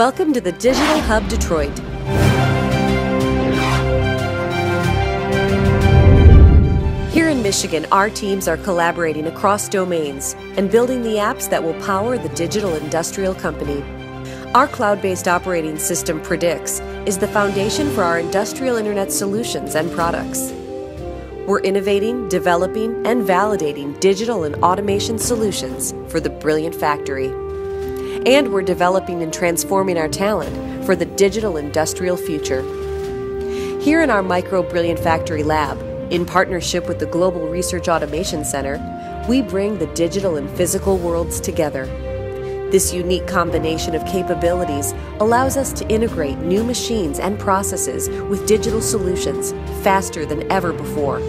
Welcome to the Digital Hub Detroit. Here in Michigan, our teams are collaborating across domains and building the apps that will power the digital industrial company. Our cloud-based operating system, Predix, is the foundation for our industrial internet solutions and products. We're innovating, developing, and validating digital and automation solutions for the Brilliant Factory. And we're developing and transforming our talent for the digital industrial future. Here in our Micro Brilliant Factory Lab, in partnership with the Global Research Automation Center, we bring the digital and physical worlds together. This unique combination of capabilities allows us to integrate new machines and processes with digital solutions faster than ever before,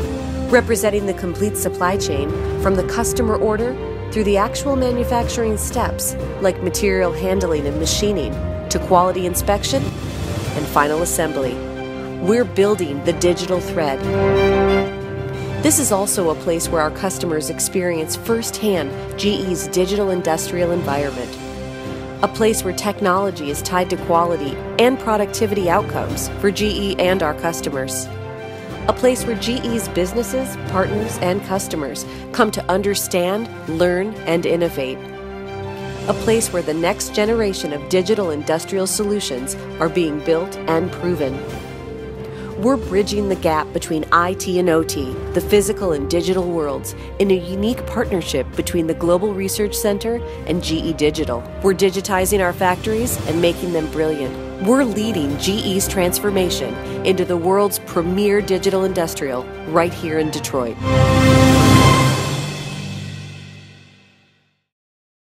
representing the complete supply chain from the customer order through the actual manufacturing steps like material handling and machining to quality inspection and final assembly. We're building the digital thread. This is also a place where our customers experience firsthand GE's digital industrial environment, a place where technology is tied to quality and productivity outcomes for GE and our customers, a place where GE's businesses, partners, and customers come to understand, learn, and innovate, a place where the next generation of digital industrial solutions are being built and proven. We're bridging the gap between IT and OT, the physical and digital worlds, in a unique partnership between the Global Research Center and GE Digital. We're digitizing our factories and making them brilliant. We're leading GE's transformation into the world's premier digital industrial right here in Detroit.